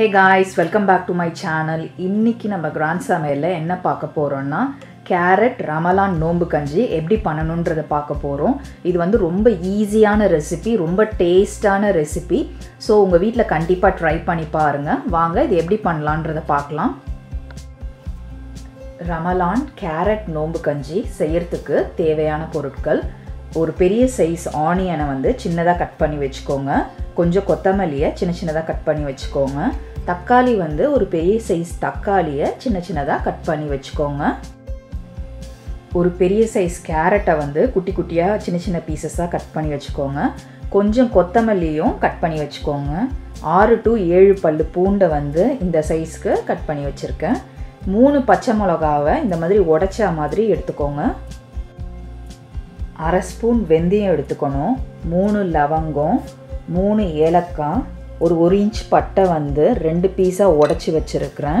Hey guys, welcome back to my channel. इन्नीकी Namma Grand Samayal एन्ना पार्क्क पोरोम्ना Carrot Nombu Kanji एप्पडी पन्ननुम्ன்றதை பார்க்க போறோம். இது வந்து ரொம்ப ஈஸியான ரெசிபி, ரொம்ப டேஸ்டான ரெசிபி. சோ உங்க வீட்ல கண்டிப்பா ட்ரை பண்ணி பாருங்க. வாங்க இது எப்படி பண்ணலாம்ன்றதை பார்க்கலாம். ரமலான் Carrot Nombu Kanji செய்யிறதுக்கு தேவையான பொருட்கள் ஒரு பெரிய சைஸ் ஆனியனை வந்து சின்னதா கட் பண்ணி வெச்சுக்கோங்க. கொஞ்சம் கொத்தமல்லியை சின்ன சின்னதா கட் பண்ணி வெச்சுக்கோங்க. தக்காளி வந்து ஒரு பெரிய சைஸ் தக்காளியை சின்ன சின்னதா கட் பண்ணி வெச்சுக்கோங்க. ஒரு பெரிய சைஸ் கேரட்டை வந்து குட்டி குட்டியா சின்ன சின்ன பீசஸா கட் பண்ணி வெச்சுக்கோங்க. கொஞ்சம் கொத்தமல்லியும் கட் பண்ணி வெச்சுக்கோங்க. 6 to 7 பல்லு பூண்டை வந்து இந்த சைஸ்க்கு கட் பண்ணி வெச்சிருக்கேன். 3 பச்சை மிளகாவை இந்த மாதிரி உடைச்ச மாதிரி எடுத்துக்கோங்க. 1/2 ஸ்பூன் வெந்தயம் எடுத்துக்கணும். 3 லவங்கம், 3 ஏலக்காய், ஒரு இன்ச் பட்டை வந்து 2 பீஸா உடைச்சி வச்சிருக்கேன்.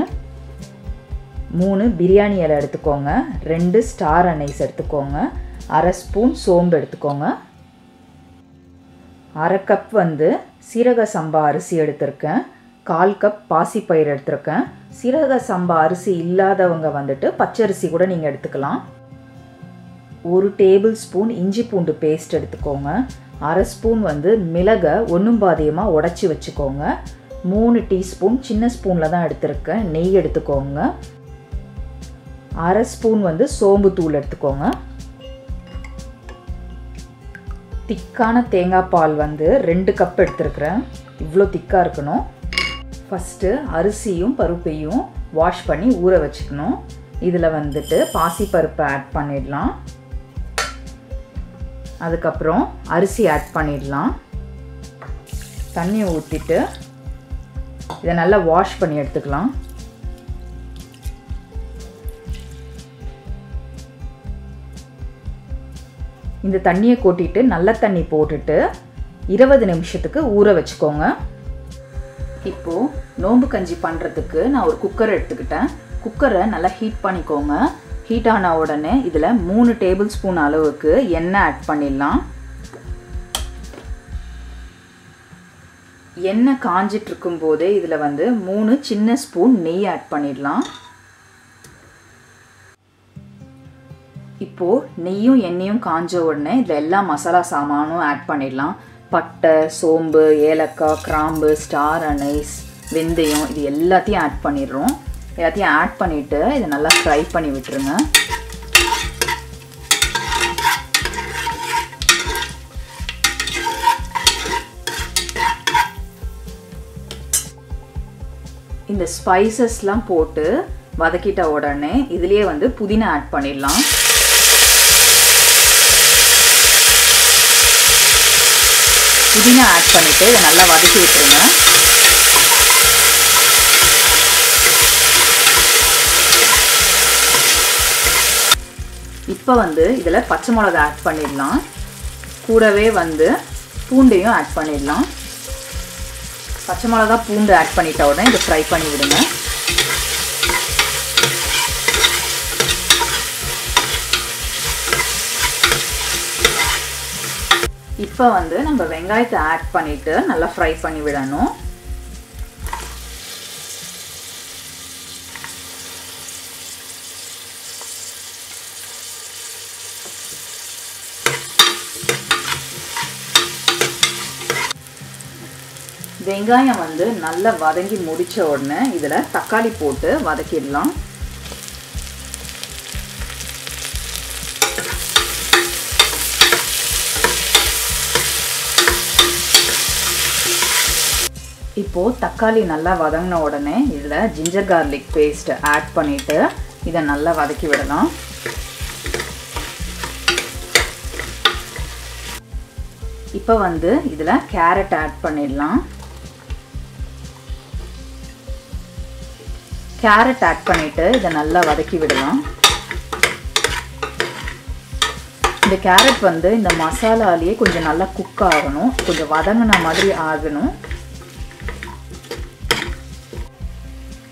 3 பிரியாணி இலை எடுத்துக்கோங்க. 2 ஸ்டார் அனைஸ் எடுத்துக்கோங்க. 1/2 ஸ்பூன் சோம்பு எடுத்துக்கோங்க. 1/2 கப் வந்து சீரக சம்பா அரிசி எடுத்துக்கேன். 1/4 கப் பாசிப்பயிறு எடுத்துக்கேன். சீரக சம்பா அரிசி இல்லாதவங்க வந்துட்டு பச்சரிசி கூட நீங்க எடுத்துக்கலாம். 1 டேபிள் ஸ்பூன் இஞ்சி பூண்டு பேஸ்ட் எடுத்துக்கோங்க. 1/2 ஸ்பூன் வந்து மிளகு ஒண்ணும் பாதியமா உடைச்சி வச்சுக்கோங்க. 3 டீஸ்பூன் சின்ன ஸ்பூன்ல தான் எடுத்துக்கேன் நெய் எடுத்துக்கோங்க. 1/2 ஸ்பூன் வந்து சோம்பு தூள் எடுத்துக்கோங்க. திக்கான தேங்காய் பால் வந்து 2 கப் எடுத்துக்கறேன். இவ்ளோ திக்கா இருக்கணும். ஃபர்ஸ்ட் அரிசியும் பருப்பையும் வாஷ் பண்ணி ஊற வச்சுக்கணும். இதுல வந்துட்டு பாசி பருப்பு ஆட் பண்ணிடலாம். அதுக்கப்புறம் அரிசி ஆட் பண்ணிடலாம். தண்ணி ஊற்றிட்டு இதை நல்லா வாஷ் பண்ணி எடுத்துக்கலாம். இந்த தண்ணியை கொட்டிட்டு நல்ல தண்ணி போட்டுட்டு 20 நிமிஷத்துக்கு ஊற வச்சுக்கோங்க. இப்போ நோம்பு கஞ்சி பண்ணுறதுக்கு நான் ஒரு குக்கர் எடுத்துக்கிட்டேன். குக்கரை நல்லா ஹீட் பண்ணிக்கோங்க. ஹீட் ஆன உடனே இதில் 3 டேபிள் ஸ்பூன் அளவுக்கு எண்ணெய் ஆட் பண்ணிடலாம். எண்ணெய் காஞ்சிட்டு இருக்கும்போதே இதில் வந்து 3 சின்ன ஸ்பூன் நெய் ஆட் பண்ணிடலாம். இப்போது நெய்யும் எண்ணெயும் காஞ்ச உடனே இதில் எல்லா மசாலா சாமானும் ஆட் பண்ணிடலாம். பட்டை, சோம்பு, ஏலக்காய், கிராம்பு, ஸ்டார் அனைஸ், வெந்தயம் இது எல்லாத்தையும் ஆட் பண்ணிடுறோம். எல்லாத்தையும் ஆட் பண்ணிவிட்டு இதை நல்லா ஃப்ரை பண்ணி விட்டுருங்க. இந்த ஸ்பைசஸ்லாம் போட்டு வதக்கிட்ட உடனே இதுலேயே வந்து புதினா ஆட் பண்ணிடலாம். புதினா ஆட் பண்ணிவிட்டு இதை நல்லா வதக்கி விட்டுருங்க. இப்போ வந்து இதில் பச்சை மிளகா ஆட் பண்ணிடலாம். கூடவே வந்து பூண்டையும் ஆட் பண்ணிடலாம். பச்சை மிளகா பூண்டு ஆட் பண்ணிட்ட உடனே இதை ஃப்ரை பண்ணி விடுங்க. இப்போ வந்து நம்ம வெங்காயத்தை ஆட் பண்ணிட்டு நல்லா ஃப்ரை பண்ணி விடணும். வெங்காயம் வந்து நல்லா வதங்கி முடிச்ச உடனே இதில் தக்காளி போட்டு வதக்கிடலாம். இப்போது தக்காளி நல்லா வதங்கின உடனே இதில் ஜிஞ்சர் கார்லிக் பேஸ்ட் ஆட் பண்ணிவிட்டு இதை நல்லா வதக்கி விடலாம். இப்போ வந்து இதில் கேரட் ஆட் பண்ணிடலாம். கேரட் ஆட் பண்ணிவிட்டு இதை நல்லா வதக்கி விடலாம். இந்த கேரட் வந்து இந்த மசாலாலேயே கொஞ்சம் நல்லா குக் ஆகணும், கொஞ்சம் வதங்கின மாதிரி ஆகணும்.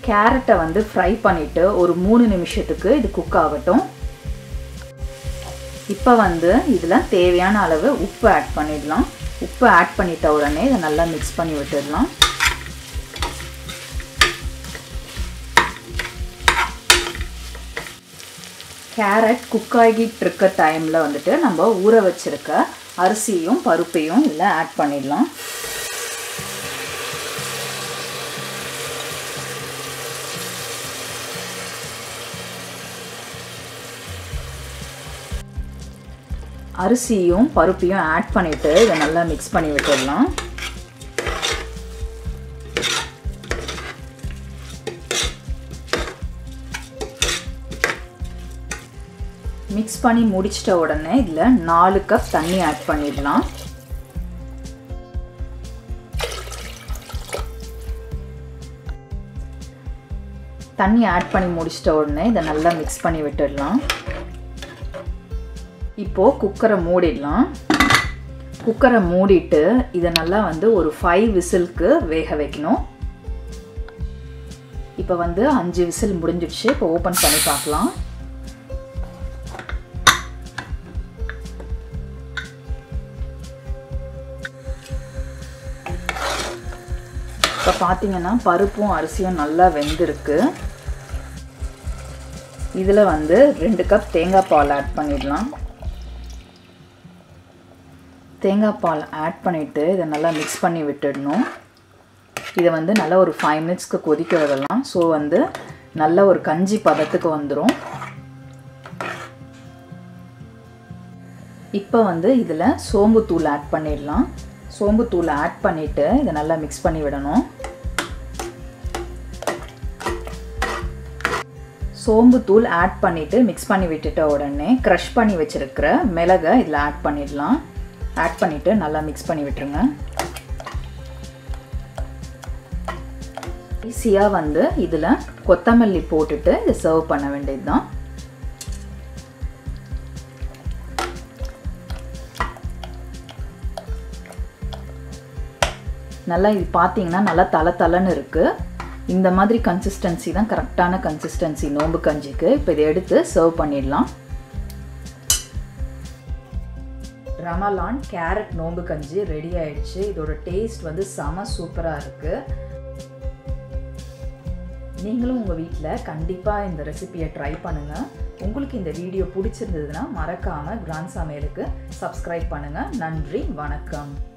கேரட்டை வந்து ஃப்ரை பண்ணிவிட்டு ஒரு 3 நிமிஷத்துக்கு இது குக் ஆகட்டும். இப்போ வந்து இதில் தேவையான அளவு உப்பு ஆட் பண்ணிடலாம். உப்பு ஆட் பண்ணிட்ட உடனே இதை நல்லா மிக்ஸ் பண்ணி விட்டுடலாம். carrot cook ஆகிட்டிருக்க டைம்ல வந்துட்டு நம்ம ஊற வச்சிருக்க அரிசியும் பருப்பையும் இல்ல ஆட் பண்ணிடலாம். அரிசியும் பருப்பையும் ஆட் பண்ணிட்டு இத நல்லா mix பண்ணி விட்டுறலாம். मिक्स पनी मुड़िच्ट उड़ने इदल 4 कप तन्नी ऐड पन्निडलाम तन्नी ऐड पनी मुड़िच्ट उड़ने इद नल्ला मिक्स पनी विट्टिडलाम इप्पो कुक्कर मूडिट्टु इद नल्ला वंदु ओरु 5 விசிலுக்கு வேக வைக்கணும். இப்போ வந்து 5 விசில் முடிஞ்சிடுச்சு. இப்போ ஓபன் பண்ணி பார்க்கலாம். இப்போ பாத்தீங்கன்னா பருப்பும் அரிசியும் நல்லா வெந்திருக்கு. இதுல வந்து 2 கப் தேங்காய் பால் ஆட் பண்ணிடலாம். தேங்காய் பால் ஆட் பண்ணிட்டு இத நல்லா mix பண்ணி விட்டுடணும். இது வந்து நல்லா ஒரு 5 minutesக்கு கொதிக்க விடலாம். சோ வந்து நல்ல ஒரு கஞ்சி பதத்துக்கு வந்துரும். இப்போ வந்து இதுல சோம்பு தூள் ஆட் பண்ணிடலாம். சோம்பு தூள் ஆட் பண்ணிட்டு இத நல்லா mix பண்ணி விடணும். सोंबु तूल ऐड पन्निट्टु मिक्स पन्नि विट्टुट उडने क्रश पन्नि वेच्चिरुक्र मिलगु इदुल ऐड पन्निडलाम. ऐड पन्निट्टु नल्ला मिक्स पन्नि विट्रुंगा. ईसिया वंदु इदुल कोत्तमल्ली पोट्टुट्टु इद सर्व पन्न वेண்டியதுதான். नल्ला इदु पाथींगना नल्ला तल तलनु इरुक्कु. இந்த மாதிரி கன்சிஸ்டன்சி தான் கரெக்ட்டான கன்சிஸ்டன்சி நோம்பு கஞ்சிக்கு. இப்போ இத எடுத்து சர்வ் பண்ணிடலாம். ரமலான் கேரட் நோம்பு கஞ்சி ரெடி ஆயிடுச்சு. இதோட டேஸ்ட் வந்து செம சூப்பரா இருக்கு. நீங்களும் உங்க வீட்ல கண்டிப்பா இந்த ரெசிபியை ட்ரை பண்ணுங்க. உங்களுக்கு இந்த வீடியோ பிடிச்சிருந்ததுன்னா மறக்காம கிராண்ட் சமையலுக்கு சப்ஸ்கிரைப் பண்ணுங்க. நன்றி, வணக்கம்.